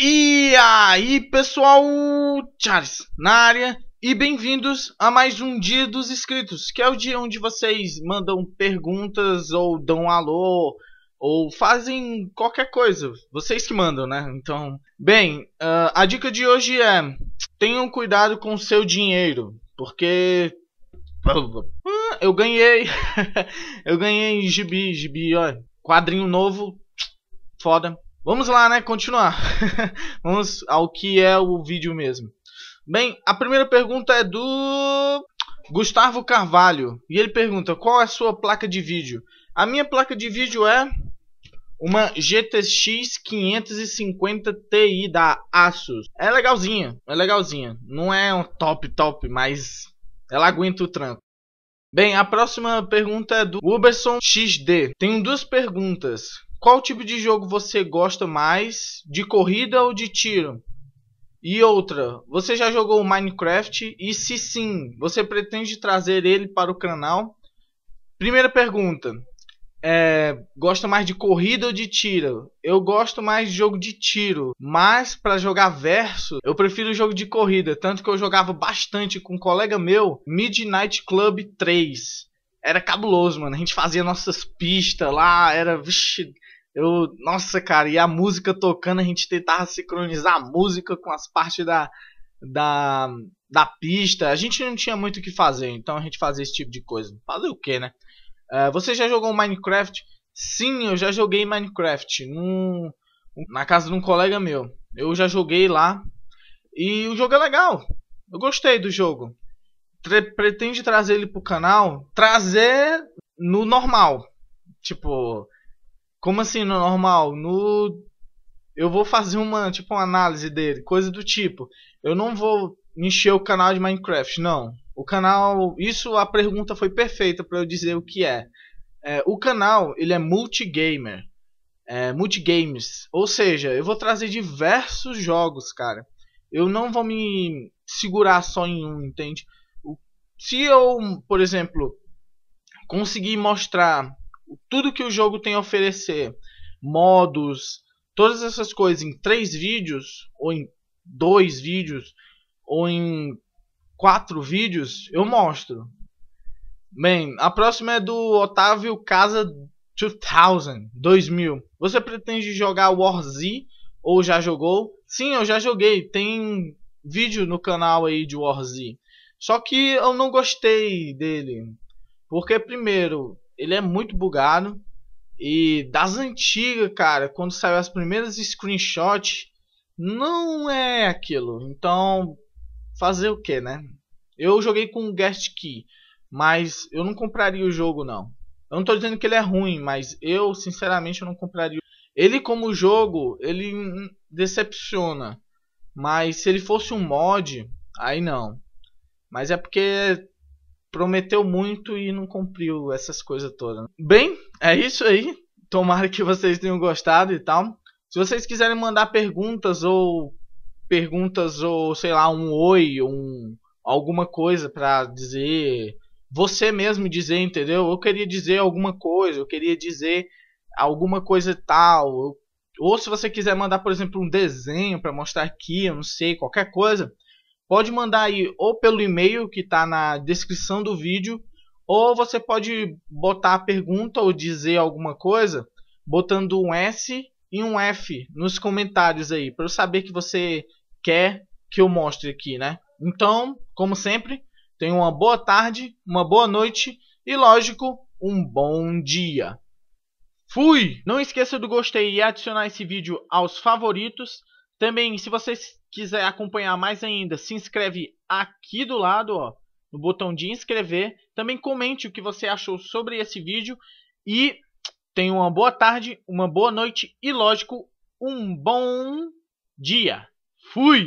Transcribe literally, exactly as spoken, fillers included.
E aí pessoal, Charles na área e bem-vindos a mais um dia dos inscritos, que é o dia onde vocês mandam perguntas ou dão alô ou fazem qualquer coisa, vocês que mandam, né? Então, bem, uh, a dica de hoje é: tenham cuidado com o seu dinheiro, porque uh, eu ganhei eu ganhei gibi, gibi, ó, quadrinho novo, foda. Vamos lá, né? Continuar. Vamos ao que é o vídeo mesmo. Bem, a primeira pergunta é do Gustavo Carvalho. E ele pergunta: qual é a sua placa de vídeo? A minha placa de vídeo é uma G T X quinhentos e cinquenta Ti da Asus. É legalzinha, é legalzinha. Não é um top top, mas ela aguenta o tranco. Bem, a próxima pergunta é do Uberson X D. Tenho duas perguntas. Qual tipo de jogo você gosta mais, de corrida ou de tiro? E outra, você já jogou Minecraft? E se sim, você pretende trazer ele para o canal? Primeira pergunta, é, gosta mais de corrida ou de tiro? Eu gosto mais de jogo de tiro, mas para jogar versus, eu prefiro jogo de corrida. Tanto que eu jogava bastante com um colega meu, Midnight Club três. Era cabuloso, mano. A gente fazia nossas pistas lá, era... Vixi, Eu, nossa, cara, e a música tocando, a gente tentava sincronizar a música com as partes da, da, da pista. A gente não tinha muito o que fazer, então a gente fazia esse tipo de coisa. Fazer o que, né? Uh, você já jogou Minecraft? Sim, eu já joguei Minecraft num, na casa de um colega meu. Eu já joguei lá e o jogo é legal. Eu gostei do jogo. Tre- pretende trazer ele pro canal? Trazer no normal. Tipo... Como assim no normal? No... Eu vou fazer uma, tipo, uma análise dele, coisa do tipo. Eu não vou encher o canal de Minecraft, não. O canal... Isso, a pergunta foi perfeita para eu dizer o que é. É, o canal, ele é multigamer. É, multigames. Ou seja, eu vou trazer diversos jogos, cara. Eu não vou me segurar só em um, entende? Se eu, por exemplo, conseguir mostrar... tudo que o jogo tem a oferecer, modos, todas essas coisas em três vídeos, ou em dois vídeos, ou em quatro vídeos, eu mostro. Bem, a próxima é do Otávio Casa dois mil. Você pretende jogar WarZ ou já jogou? Sim, eu já joguei. Tem vídeo no canal aí de WarZ. Só que eu não gostei dele, porque primeiro... ele é muito bugado. E das antigas, cara, quando saiu as primeiras screenshots, não é aquilo. Então, fazer o que, né? Eu joguei com guest key, mas eu não compraria o jogo, não. Eu não tô dizendo que ele é ruim, mas eu, sinceramente, eu não compraria. Ele, como jogo, ele decepciona. Mas se ele fosse um mod, aí não. Mas é porque... prometeu muito e não cumpriu essas coisas todas. Bem, é isso aí. Tomara que vocês tenham gostado e tal. Se vocês quiserem mandar perguntas ou... perguntas ou, sei lá, um oi, um... alguma coisa pra dizer... você mesmo dizer, entendeu? Eu queria dizer alguma coisa, eu queria dizer alguma coisa tal. Ou se você quiser mandar, por exemplo, um desenho pra mostrar aqui, eu não sei, qualquer coisa... pode mandar aí ou pelo e-mail que está na descrição do vídeo, ou você pode botar a pergunta ou dizer alguma coisa botando um S e um F nos comentários aí, para eu saber que você quer que eu mostre aqui, né? Então, como sempre, tenha uma boa tarde, uma boa noite e, lógico, um bom dia. Fui! Não esqueça do gostei e adicionar esse vídeo aos favoritos. Também, se você quiser acompanhar mais ainda, se inscreve aqui do lado, ó, no botão de inscrever. Também comente o que você achou sobre esse vídeo. E tenha uma boa tarde, uma boa noite e, lógico, um bom dia. Fui!